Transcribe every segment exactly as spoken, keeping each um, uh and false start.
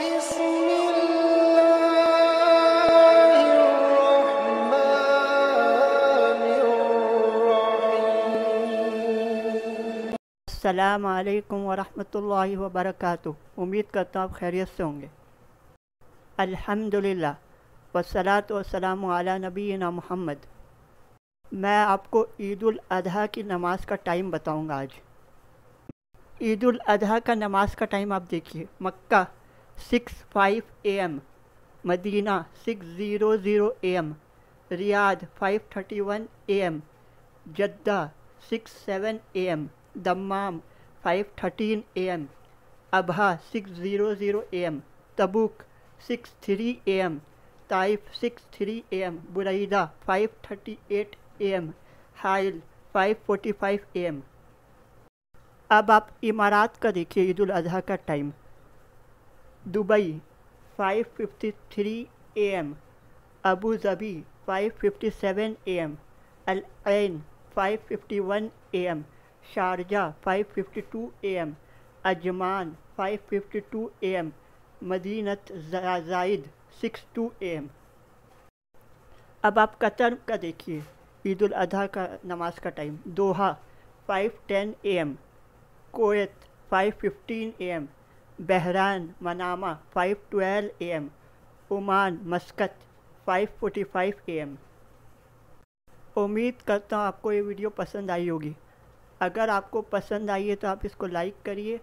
अस्सलाम वालेकुम वरहमतुल्लाहि वबरकातुहू। उम्मीद करता हूँ खैरियत से होंगे। अल्हम्दुलिल्लाह वस्सलातु वस्सलामु अला नबीना मुहम्मद। मैं आपको ईद उल अधा की नमाज़ का टाइम बताऊंगा। आज ईद उल अधा का नमाज का टाइम आप देखिए, Makkah six five A M, Medina six zero zero A M, Riyadh five thirty one A M, Jeddah six seven A M, Dammam five thirteen A M, Abha six zero zero A M, Tabuk six three A M, Taif six three A M, Buraidah five thirty eight A M, Hail five forty five A M. अब आप इमारात का देखिए ईद उल अधा का time. Dubai five fifty three A M, Abu Dhabi five fifty seven A M, Al Ain five fifty one A M, Sharjah five fifty two A M, Ajman five fifty two A M, Madinat Zayed six two A M. अब आप Qatar का देखिए ईद उल अधा का नमाज का time. Doha five ten A M, Kuwait five fifteen A M, Bahrain Manama five twelve A M, Oman Muscat five forty five A M. उम्मीद करता हूँ आपको ये वीडियो पसंद आई होगी। अगर आपको पसंद आई है तो आप इसको लाइक करिए,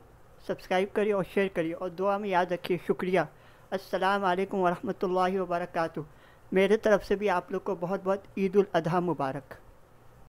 सब्सक्राइब करिए और शेयर करिए, और दुआ में याद रखिए। शुक्रिया। अस्सलाम वालेकुम वरहमतुल्लाहि वबरकातुहू। मेरे तरफ़ से भी आप लोग को बहुत बहुत ईद उल अधा मुबारक।